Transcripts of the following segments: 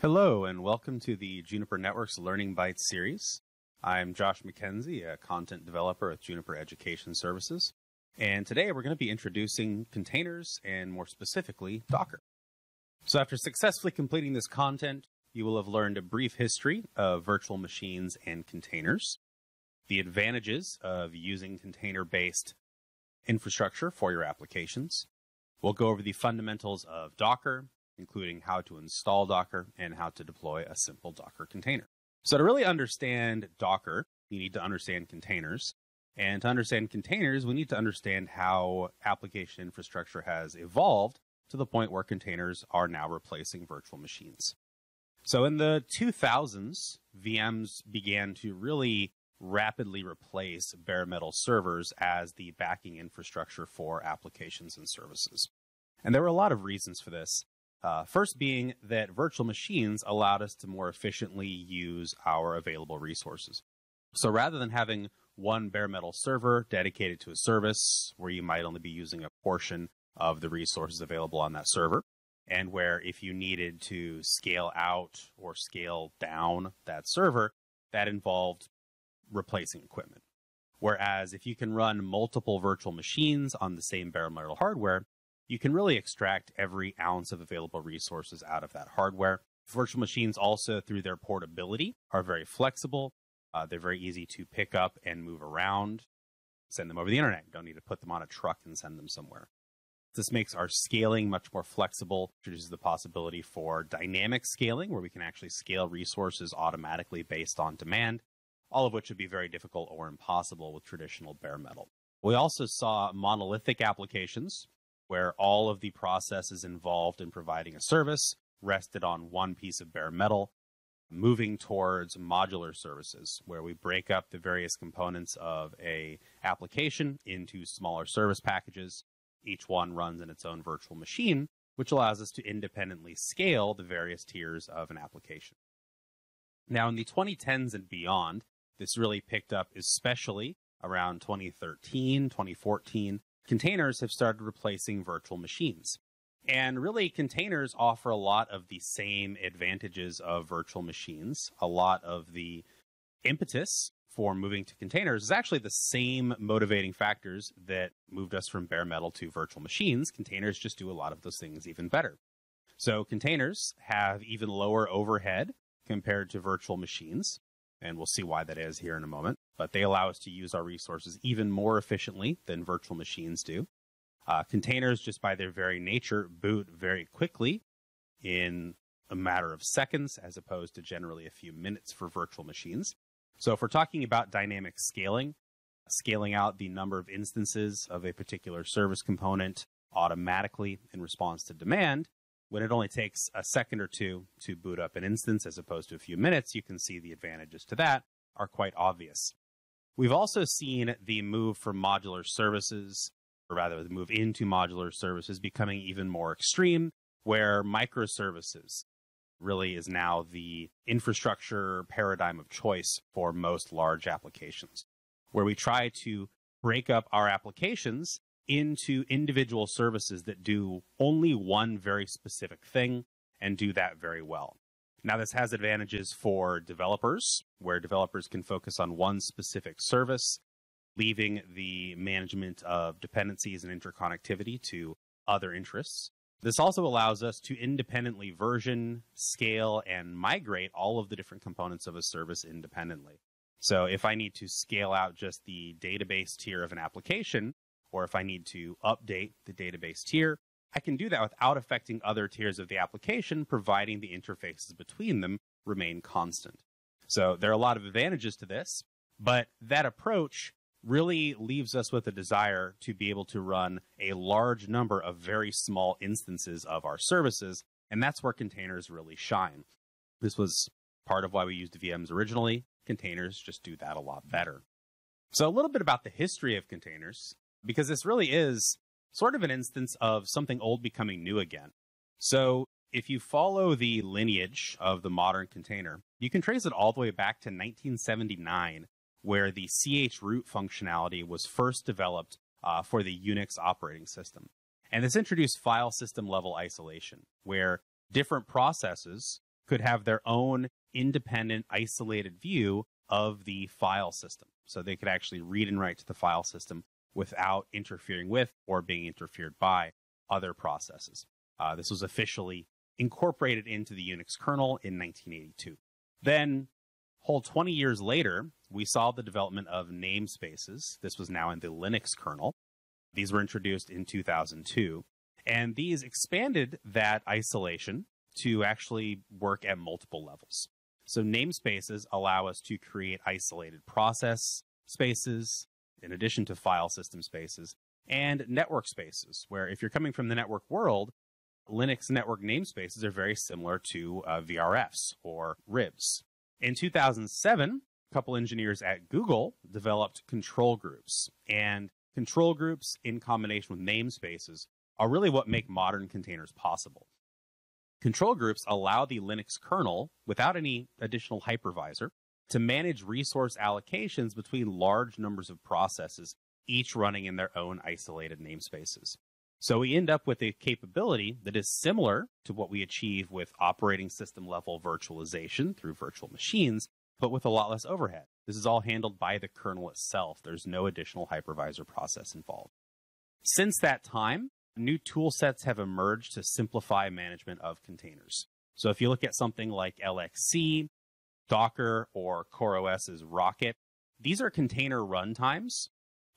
Hello, and welcome to the Juniper Networks Learning Bytes series. I'm Josh McKenzie, a content developer with Juniper Education Services. And today we're going to be introducing containers and, more specifically, Docker. So after successfully completing this content, you will have learned a brief history of virtual machines and containers, the advantages of using container-based infrastructure for your applications. We'll go over the fundamentals of Docker, including how to install Docker and how to deploy a simple Docker container. So to really understand Docker, you need to understand containers. And to understand containers, we need to understand how application infrastructure has evolved to the point where containers are now replacing virtual machines. So in the 2000s, VMs began to really rapidly replace bare metal servers as the backing infrastructure for applications and services. And there were a lot of reasons for this. First being that virtual machines allowed us to more efficiently use our available resources. So rather than having one bare metal server dedicated to a service where you might only be using a portion of the resources available on that server, and where if you needed to scale out or scale down that server, that involved replacing equipment. Whereas if you can run multiple virtual machines on the same bare metal hardware, you can really extract every ounce of available resources out of that hardware. Virtual machines also, through their portability, are very flexible. They're very easy to pick up and move around, send them over the internet. You don't need to put them on a truck and send them somewhere. This makes our scaling much more flexible, introduces the possibility for dynamic scaling, where we can actually scale resources automatically based on demand, all of which would be very difficult or impossible with traditional bare metal. We also saw monolithic applications, where all of the processes involved in providing a service rested on one piece of bare metal, moving towards modular services, where we break up the various components of an application into smaller service packages. Each one runs in its own virtual machine, which allows us to independently scale the various tiers of an application. Now, in the 2010s and beyond, this really picked up, especially around 2013, 2014, containers have started replacing virtual machines. And really, containers offer a lot of the same advantages of virtual machines. A lot of the impetus for moving to containers is actually the same motivating factors that moved us from bare metal to virtual machines. Containers just do a lot of those things even better. So containers have even lower overhead compared to virtual machines. And we'll see why that is here in a moment. But they allow us to use our resources even more efficiently than virtual machines do. Containers, just by their very nature, boot very quickly in a matter of seconds, as opposed to generally a few minutes for virtual machines. So if we're talking about dynamic scaling, scaling out the number of instances of a particular service component automatically in response to demand, when it only takes a second or two to boot up an instance as opposed to a few minutes, you can see the advantages to that are quite obvious. We've also seen the move from modular services, or rather the move into modular services, becoming even more extreme, where microservices really is now the infrastructure paradigm of choice for most large applications, where we try to break up our applications into individual services that do only one very specific thing and do that very well. Now, this has advantages for developers, where developers can focus on one specific service, leaving the management of dependencies and interconnectivity to other interests. This also allows us to independently version, scale, and migrate all of the different components of a service independently. So if I need to scale out just the database tier of an application, or if I need to update the database tier, I can do that without affecting other tiers of the application, providing the interfaces between them remain constant. So there are a lot of advantages to this, but that approach really leaves us with a desire to be able to run a large number of very small instances of our services, and that's where containers really shine. This was part of why we used VMs originally. Containers just do that a lot better. So a little bit about the history of containers, because this really is sort of an instance of something old becoming new again. So if you follow the lineage of the modern container, you can trace it all the way back to 1979, where the chroot functionality was first developed for the Unix operating system. And this introduced file system level isolation, where different processes could have their own independent, isolated view of the file system. So they could actually read and write to the file system without interfering with or being interfered by other processes. This was officially incorporated into the Unix kernel in 1982. Then, whole 20 years later, we saw the development of namespaces. This was now in the Linux kernel. These were introduced in 2002. And these expanded that isolation to actually work at multiple levels. So namespaces allow us to create isolated process spaces, in addition to file system spaces, and network spaces, where if you're coming from the network world, Linux network namespaces are very similar to VRFs or RIBs. In 2007, a couple engineers at Google developed control groups. And control groups in combination with namespaces are really what make modern containers possible. Control groups allow the Linux kernel, without any additional hypervisor, to manage resource allocations between large numbers of processes, each running in their own isolated namespaces. So we end up with a capability that is similar to what we achieve with operating system level virtualization through virtual machines, but with a lot less overhead. This is all handled by the kernel itself. There's no additional hypervisor process involved. Since that time, new tool sets have emerged to simplify management of containers. So if you look at something like LXC, Docker, or CoreOS's Rocket, these are container runtimes,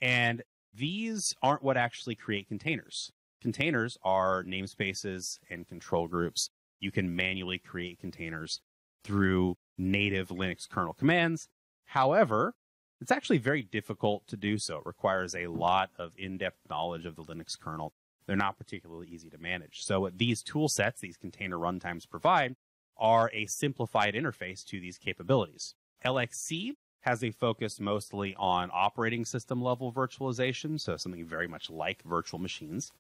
and these aren't what actually create containers. Containers are namespaces and control groups. You can manually create containers through native Linux kernel commands. However, it's actually very difficult to do so. It requires a lot of in-depth knowledge of the Linux kernel. They're not particularly easy to manage. So what these tool sets, these container runtimes provide, are a simplified interface to these capabilities. LXC has a focus mostly on operating system level virtualization, so something very much like virtual machines.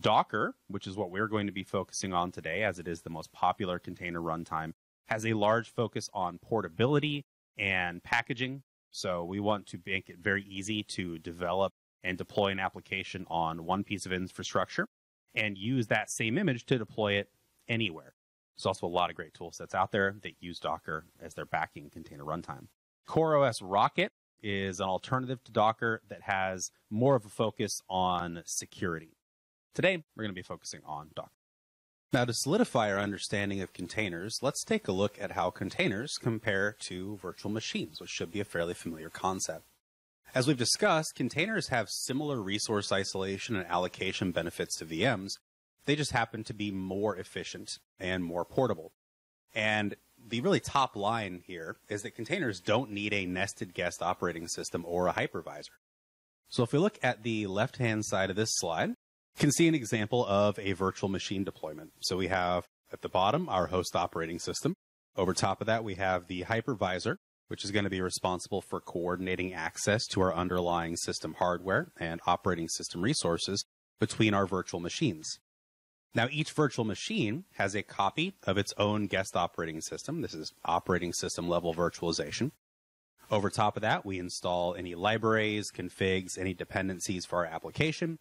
Docker, which is what we're going to be focusing on today, as it is the most popular container runtime, has a large focus on portability and packaging. So we want to make it very easy to develop and deploy an application on one piece of infrastructure and use that same image to deploy it anywhere. There's also a lot of great tool sets out there that use Docker as their backing container runtime. CoreOS Rocket is an alternative to Docker that has more of a focus on security. Today, we're going to be focusing on Docker. Now, to solidify our understanding of containers, let's take a look at how containers compare to virtual machines, which should be a fairly familiar concept. As we've discussed, containers have similar resource isolation and allocation benefits to VMs. They just happen to be more efficient and more portable. And the really top line here is that containers don't need a nested guest operating system or a hypervisor. So if we look at the left-hand side of this slide, you can see an example of a virtual machine deployment. So we have at the bottom our host operating system. Over top of that, we have the hypervisor, which is going to be responsible for coordinating access to our underlying system hardware and operating system resources between our virtual machines. Now, each virtual machine has a copy of its own guest operating system. This is operating system level virtualization. Over top of that, we install any libraries, configs, any dependencies for our application,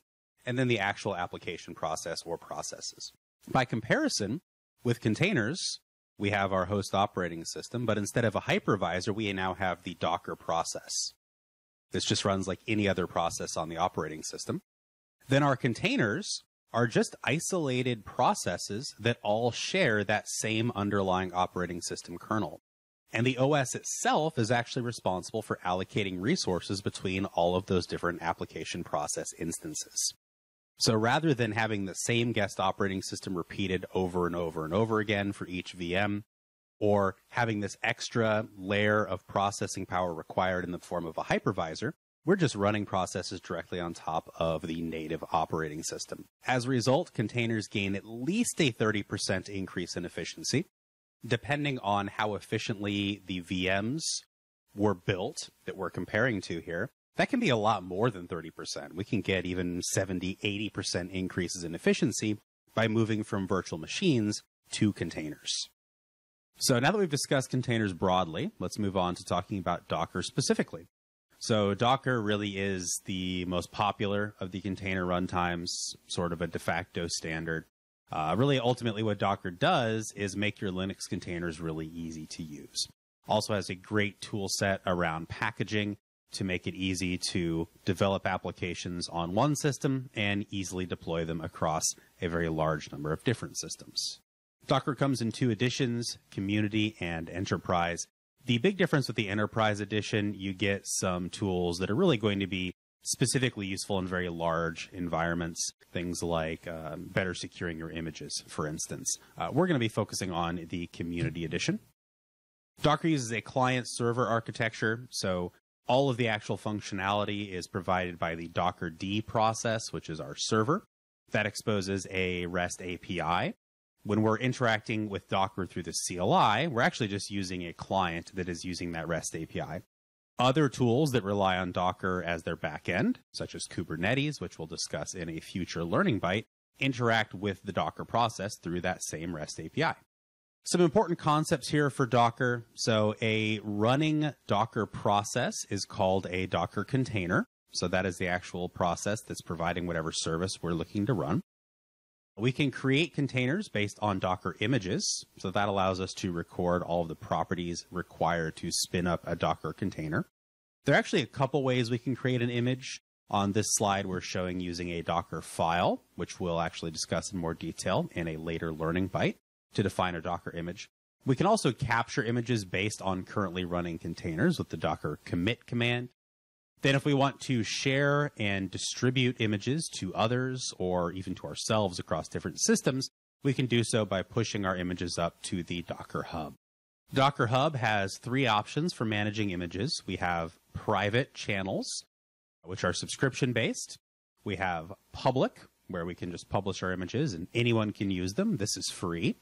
and then the actual application process or processes. By comparison, with containers, we have our host operating system, but instead of a hypervisor, we now have the Docker process. This just runs like any other process on the operating system. Then our containers are just isolated processes that all share that same underlying operating system kernel. And the OS itself is actually responsible for allocating resources between all of those different application process instances. So rather than having the same guest operating system repeated over and over and over again for each VM, or having this extra layer of processing power required in the form of a hypervisor, we're just running processes directly on top of the native operating system. As a result, containers gain at least a 30% increase in efficiency, depending on how efficiently the VMs were built that we're comparing to here. That can be a lot more than 30%. We can get even 70, 80% increases in efficiency by moving from virtual machines to containers. So now that we've discussed containers broadly, let's move on to talking about Docker specifically. So Docker really is the most popular of the container runtimes, sort of a de facto standard. Really, ultimately, what Docker does is make your Linux containers really easy to use. Also has a great tool set around packaging to make it easy to develop applications on one system and easily deploy them across a very large number of different systems. Docker comes in two editions, Community and Enterprise. The big difference with the Enterprise edition, you get some tools that are really going to be specifically useful in very large environments, things like better securing your images, for instance. We're going to be focusing on the Community edition. Docker uses a client-server architecture, so all of the actual functionality is provided by the Dockerd process, which is our server. That exposes a REST API. When we're interacting with Docker through the CLI, we're actually just using a client that is using that REST API. Other tools that rely on Docker as their backend, such as Kubernetes, which we'll discuss in a future learning bite, interact with the Docker process through that same REST API. Some important concepts here for Docker. So a running Docker process is called a Docker container. So that is the actual process that's providing whatever service we're looking to run. We can create containers based on Docker images. So that allows us to record all of the properties required to spin up a Docker container. There are actually a couple ways we can create an image. On this slide, we're showing using a Dockerfile, which we'll actually discuss in more detail in a later learning bite, to define a Docker image. We can also capture images based on currently running containers with the Docker commit command. Then if we want to share and distribute images to others or even to ourselves across different systems, we can do so by pushing our images up to the Docker Hub. Docker Hub has three options for managing images. We have private channels, which are subscription-based. We have public, where we can just publish our images and anyone can use them. This is free.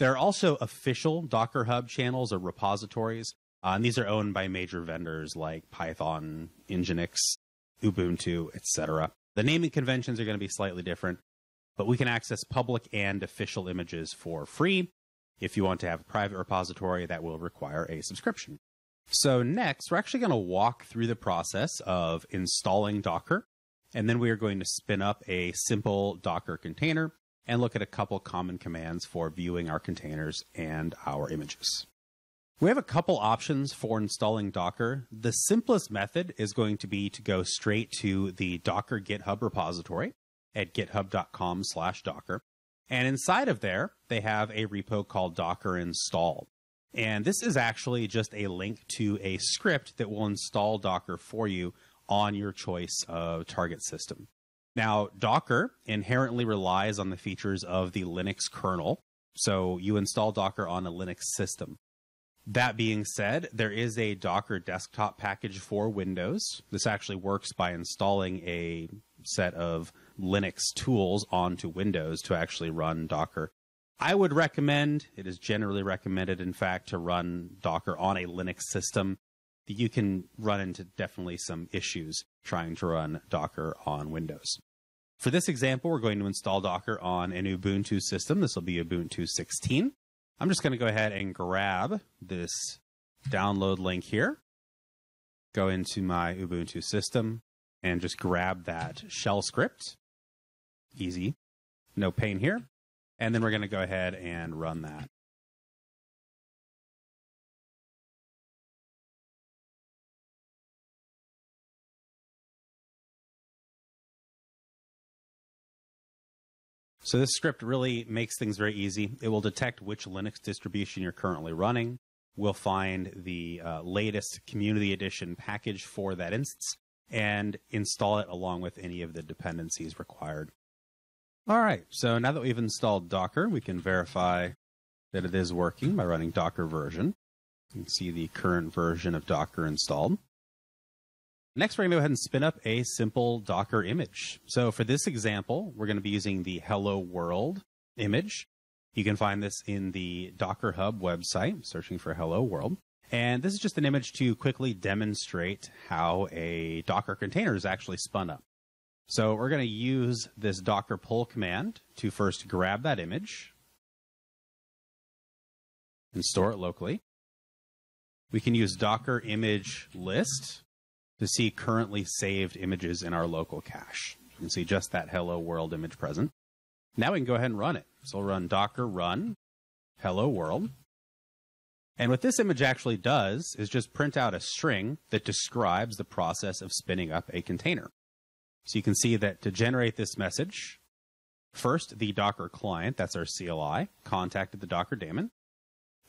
There are also official Docker Hub channels or repositories, and these are owned by major vendors like Python, Nginx, Ubuntu, etc. The naming conventions are going to be slightly different, but we can access public and official images for free. If you want to have a private repository, that will require a subscription. So next, we're actually going to walk through the process of installing Docker, and then we are going to spin up a simple Docker container and look at a couple common commands for viewing our containers and our images. We have a couple options for installing Docker. The simplest method is going to be to go straight to the Docker GitHub repository at github.com/docker. And inside of there, they have a repo called Docker install. And this is actually just a link to a script that will install Docker for you on your choice of target system. Now, Docker inherently relies on the features of the Linux kernel, so you install Docker on a Linux system. That being said, there is a Docker Desktop package for Windows. This actually works by installing a set of Linux tools onto Windows to actually run Docker. I would recommend, it is generally recommended, in fact, to run Docker on a Linux system. You can run into definitely some issues trying to run Docker on Windows. For this example, we're going to install Docker on an Ubuntu system. This will be Ubuntu 16. I'm just going to go ahead and grab this download link here, go into my Ubuntu system, and just grab that shell script. Easy. No pain here. And then we're going to go ahead and run that. So this script really makes things very easy. It will detect which Linux distribution you're currently running. We'll find the latest Community Edition package for that instance and install it along with any of the dependencies required. All right, so now that we've installed Docker, we can verify that it is working by running Docker version. You can see the current version of Docker installed. Next, we're going to go ahead and spin up a simple Docker image. So for this example, we're going to be using the Hello World image. You can find this in the Docker Hub website, searching for Hello World. And this is just an image to quickly demonstrate how a Docker container is actually spun up. So we're going to use this Docker pull command to first grab that image and store it locally. We can use Docker image list to see currently saved images in our local cache. You can see just that Hello World image present. Now we can go ahead and run it. So we'll run docker run hello world. And what this image actually does is just print out a string that describes the process of spinning up a container. So you can see that to generate this message, first the Docker client, that's our CLI, contacted the Docker daemon.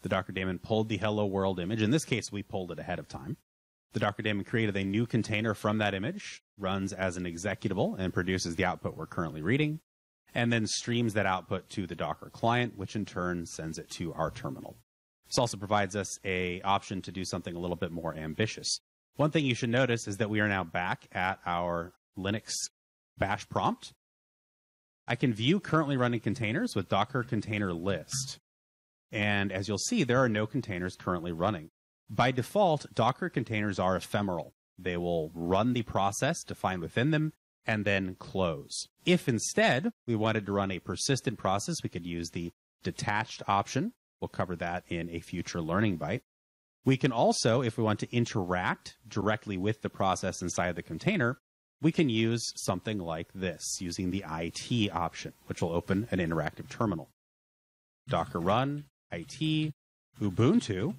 The Docker daemon pulled the hello world image. In this case, we pulled it ahead of time. The Docker daemon created a new container from that image, runs as an executable, and produces the output we're currently reading, and then streams that output to the Docker client, which in turn sends it to our terminal. This also provides us an option to do something a little bit more ambitious. One thing you should notice is that we are now back at our Linux bash prompt. I can view currently running containers with Docker container list. And as you'll see, there are no containers currently running. By default, Docker containers are ephemeral. They will run the process defined within them and then close. If instead we wanted to run a persistent process, we could use the detached option. We'll cover that in a future learning byte. We can also, if we want to interact directly with the process inside the container, we can use something like this, using the IT option, which will open an interactive terminal. Docker run IT Ubuntu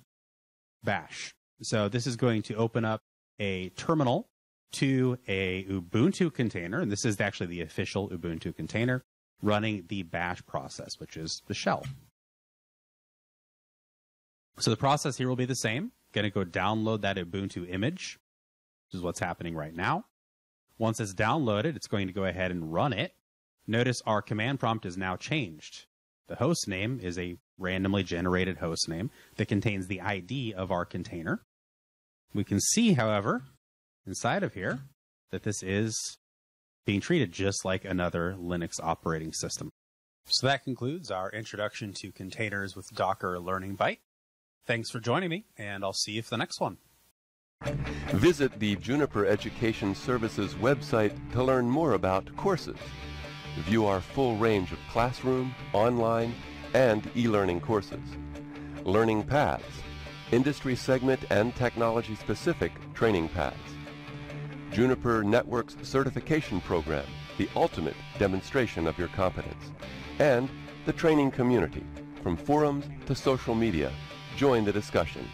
bash. So this is going to open up a terminal to a Ubuntu container, and this is actually the official Ubuntu container running the bash process, which is the shell. So the process here will be the same. Going to go download that Ubuntu image, which is what's happening right now. Once it's downloaded, it's going to go ahead and run it. Notice our command prompt is now changed. The host name is a randomly generated host name that contains the ID of our container. We can see, however, inside of here that this is being treated just like another Linux operating system. So that concludes our introduction to containers with Docker Learning Byte. Thanks for joining me, and I'll see you for the next one. Visit the Juniper Education Services website to learn more about courses. View our full range of classroom, online, and e-learning courses. Learning paths, industry segment and technology-specific training paths. Juniper Networks Certification Program, the ultimate demonstration of your competence. And the training community, from forums to social media. Join the discussion.